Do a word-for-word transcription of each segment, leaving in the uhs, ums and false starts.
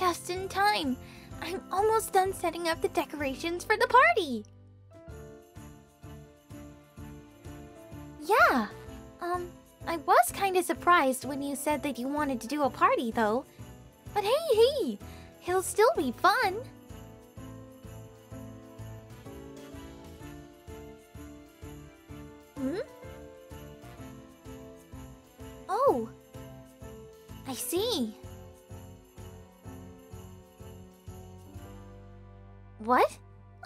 just in time. I'm almost done setting up the decorations for the party. Yeah, um, I was kinda surprised when you said that you wanted to do a party, though. But hey, hey, it'll still be fun. Hmm? Oh, I see. What?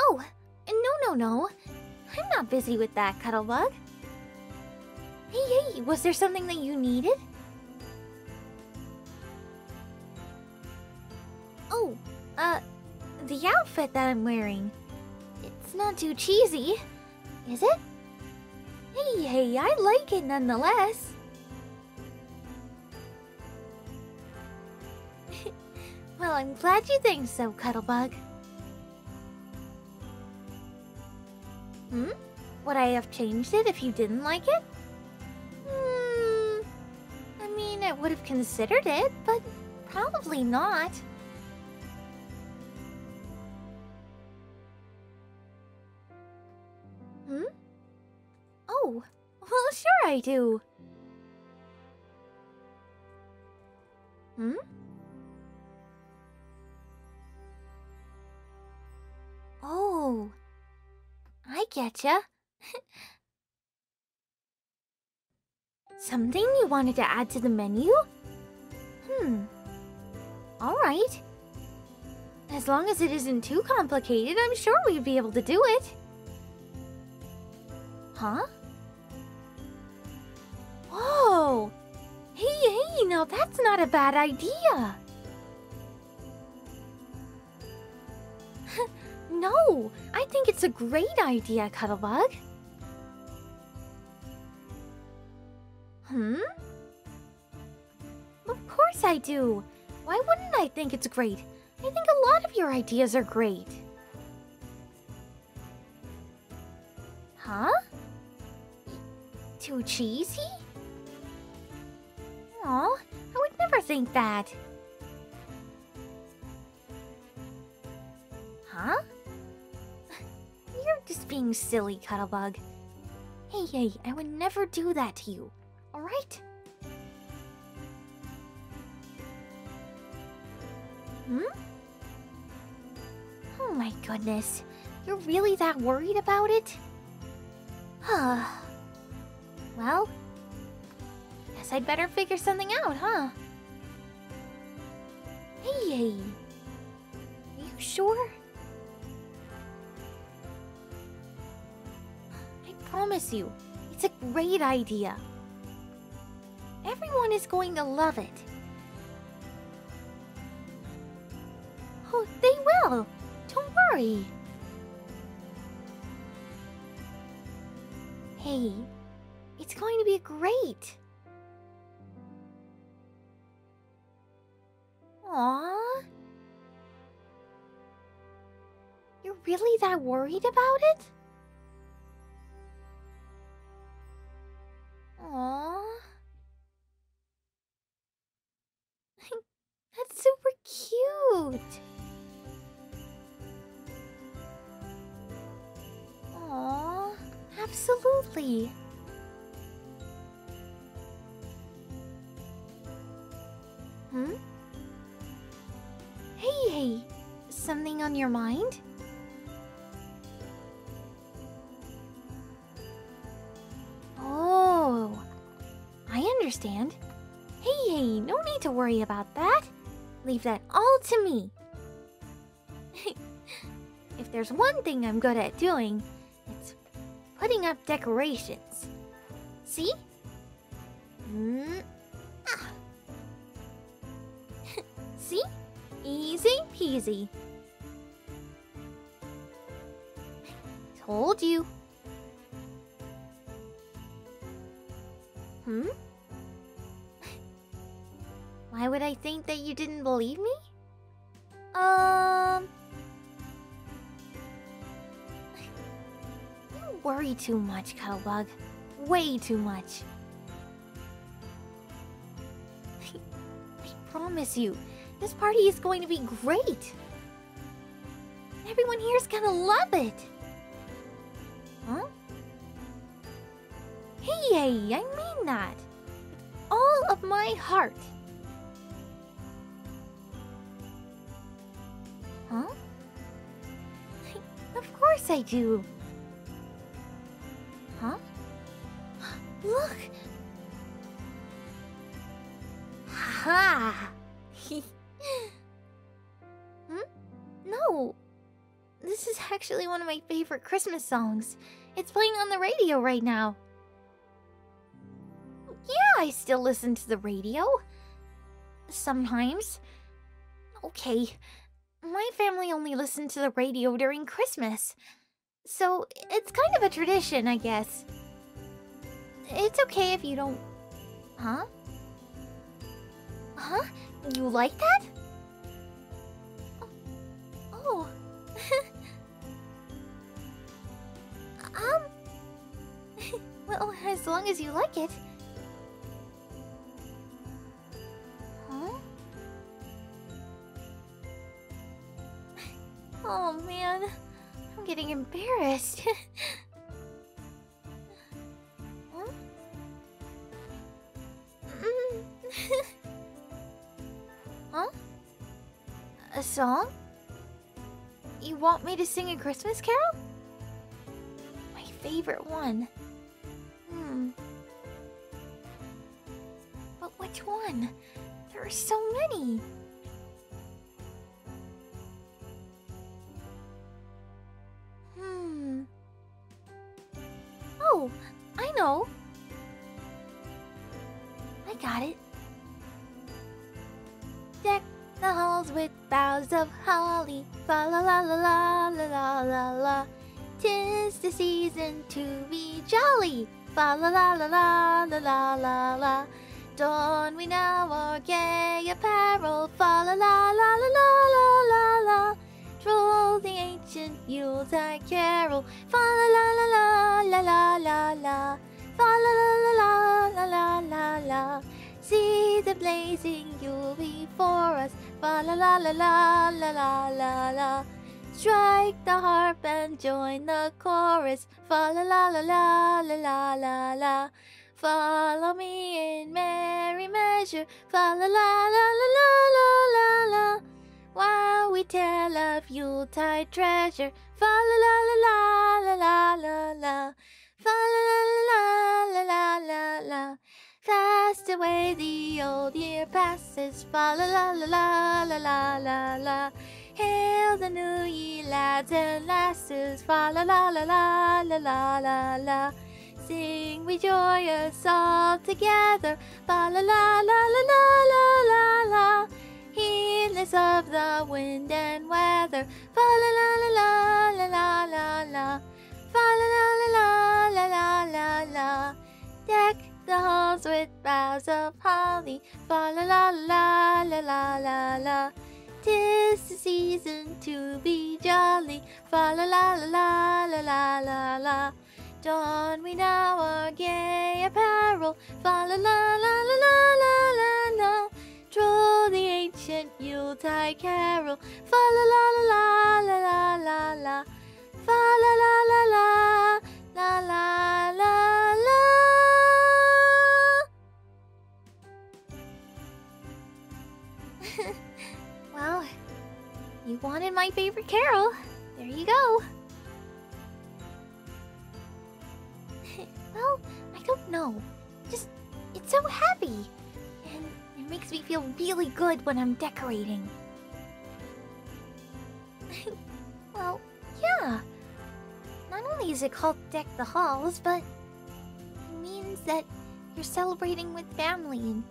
Oh, no, no, no. I'm not busy with that, Cuddlebug. Hey, hey, was there something that you needed? Oh, uh, the outfit that I'm wearing. It's not too cheesy, is it? Hey, hey, I like it nonetheless. Well, I'm glad you think so, Cuddlebug. Hmm? Would I have changed it if you didn't like it? Hmm... I mean, I would have considered it, but probably not. Hmm? Oh, well, sure I do. Hmm? Oh... I getcha. Something you wanted to add to the menu? Hmm. Alright. As long as it isn't too complicated, I'm sure we'd be able to do it. Huh? Whoa! Hey, hey, now that's not a bad idea! No, I think it's a great idea, Cuddlebug. Hmm? Of course I do. Why wouldn't I think it's great? I think a lot of your ideas are great. Huh? Too cheesy? Aw, I would never think that. Huh? You're just being silly, Cuddlebug. Hey, hey, I would never do that to you, alright? Hmm? Oh my goodness, you're really that worried about it? Huh. Well, guess I'd better figure something out, huh? Hey, hey. Are you sure? I promise you, it's a great idea. Everyone is going to love it. Oh, they will. Don't worry. Hey, it's going to be great. Aww. You're really that worried about it? Aww. That's super cute. Aww, absolutely. Hmm? Hey, hey, something on your mind? Understand. Hey, hey, no need to worry about that. Leave that all to me. If there's one thing I'm good at doing, it's putting up decorations. See? Mm. Ah. See? Easy peasy. Told you. Hmm? Why would I think that you didn't believe me? Um... You worry too much, Cuddlebug. Way too much. I promise you, This party is going to be great! Everyone here's gonna love it! Huh? Hey, I mean that! With all of my heart! Huh? I, of course I do! Huh? Look! Ha! Hmm? No! This is actually one of my favorite Christmas songs. It's playing on the radio right now. Yeah, I still listen to the radio. Sometimes. Okay. My family only listened to the radio during Christmas. So, it's kind of a tradition, I guess. It's okay if you don't... Huh? Huh? You like that? Oh. um... Well, as long as you like it. Huh? Oh, man. I'm getting embarrassed. Huh? Huh? A song? You want me to sing a Christmas carol? My favorite one. Hmm. But which one? There are so many. Hmm. Oh, I know. I got it. Deck the halls with boughs of holly, fa la la la la la la la. Tis the season to be jolly, fa la la la la la la la. Don we now our gay apparel, fa la la la la la la la. Troll the ancient Yuletide carol, fa la la la la la la la. Fa la la la la la la la. See the blazing Yule before us, fa la la la la la la la la. Strike the harp and join the chorus, fa la la la la la la la. Follow me in merry measure, fa la la la la la la la. While we tell of Yuletide treasure, fa la la la la la la la. Fa la la la la la la. Fast away the old year passes, fa la la la la la la la la. Hail the new ye lads and lasses, fa la la la la la la la la. Sing we joyous all together, fa la la la la la la la la. Heedless of the wind and weather, fa la la la la la la la. Fa la la la la la la la. Deck the halls with boughs of holly, fa la la la la la la la. Tis the season to be jolly, fa la la la la la la la. Don we now our gay apparel, fa la la la la la la la. Troll the ancient Yuletide carol, fa la la la la la la la. Fa la la la la la la la la. Well, you wanted my favorite carol. There you go. Well, I don't know. Just, it's so happy. And it makes me feel really good when I'm decorating. Well, yeah. Not only is it called Deck the Halls, but it means that you're celebrating with family and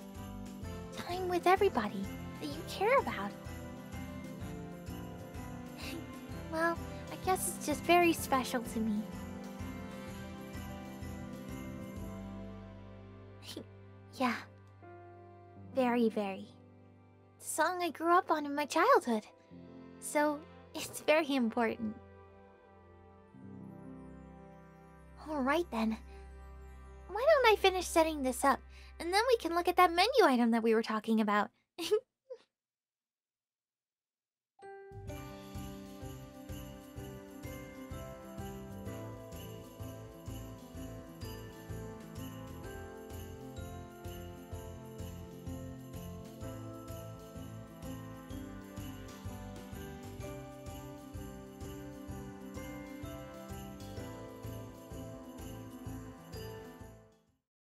time with everybody that you care about. Well, I guess it's just very special to me. Yeah. Very, very. It's a song I grew up on in my childhood. So, it's very important. Alright then. Why don't I finish setting this up, and then we can look at that menu item that we were talking about.